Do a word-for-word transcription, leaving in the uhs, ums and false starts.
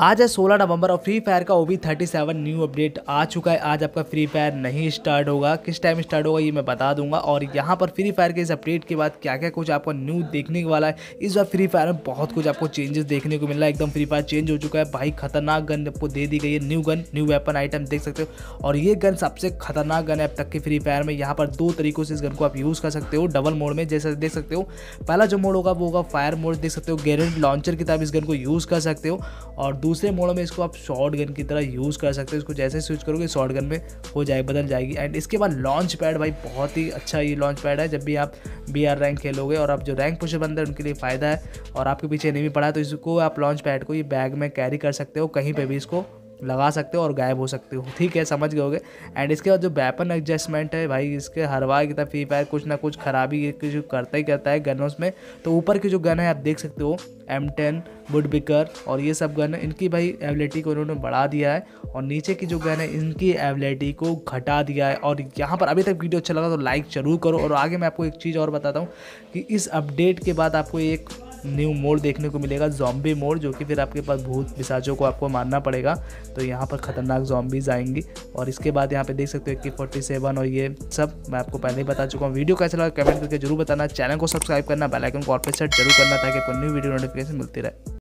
आज है सोलह नवंबर और फ्री फायर का O B thirty seven new update आ चुका है। आज आपका फ्री फायर नहीं स्टार्ट होगा, किस टाइम स्टार्ट होगा ये मैं बता दूंगा। और यहाँ पर फ्री फायर के इस अपडेट के बाद क्या क्या कुछ आपको न्यू देखने वाला है, इस बार फ्री फायर में बहुत कुछ आपको चेंजेस देखने को मिल रहा है। एकदम फ्री फायर चेंज हो चुका है भाई, खतरनाक गन आपको दे दी गई है, new gun new weapon item देख सकते हो। और ये गन सबसे खतरनाक गन है अब तक के फ्री फायर में। यहाँ पर दो तरीकों से इस गन को आप यूज़ कर सकते हो डबल मोड में, जैसे देख सकते हो। पहला जो मोड होगा वो होगा फायर मोड, देख सकते हो ग्रेनेड लॉन्चर की तरफ इस गन को यूज़ कर सकते हो। और दूसरे मोड में इसको आप शॉर्ट गन की तरह यूज़ कर सकते हो, इसको जैसे स्विच करोगे शॉर्ट गन में हो जाए बदल जाएगी। एंड इसके बाद लॉन्च पैड, भाई बहुत ही अच्छा ये लॉन्च पैड है। जब भी आप बी आर रैंक खेलोगे और आप जो रैंक पुशर बंदे उनके लिए फ़ायदा है और आपके पीछे एनिमी पड़ा है, तो इसको आप लॉन्च पैड को ये बैग में कैरी कर सकते हो, कहीं पर भी इसको लगा सकते हो और गायब हो सकते हो, ठीक है, समझ गए होगे। एंड इसके बाद जो वेपन एडजस्टमेंट है भाई, इसके हर बार की तरह फ्री फायर कुछ ना कुछ खराबी कुछ करता ही करता है गनों में। तो ऊपर की जो गन है आप देख सकते हो एम टेन, वुड पिकर और ये सब गन, इनकी भाई एबिलिटी को उन्होंने बढ़ा दिया है। और नीचे की जो गन है इनकी एबिलिटी को घटा दिया है। और यहाँ पर अभी तक वीडियो अच्छा लगा तो लाइक ज़रूर करो। और आगे मैं आपको एक चीज़ और बताता हूँ कि इस अपडेट के बाद आपको एक न्यू मोड देखने को मिलेगा, जॉम्बी मोड, जो कि फिर आपके पास भूत पिशाचों को आपको मारना पड़ेगा। तो यहाँ पर ख़तरनाक जॉम्बीज आएंगी। और इसके बाद यहाँ पे देख सकते हो ए के फोर्टी सेवन और ये सब मैं आपको पहले ही बता चुका हूँ। वीडियो कैसा लगा कमेंट करके जरूर बताना, चैनल को सब्सक्राइब करना, बेल आइकन को ऑल पे सेट जरूर करना ताकि न्यू वीडियो नोटिफिकेशन मिलती रहे।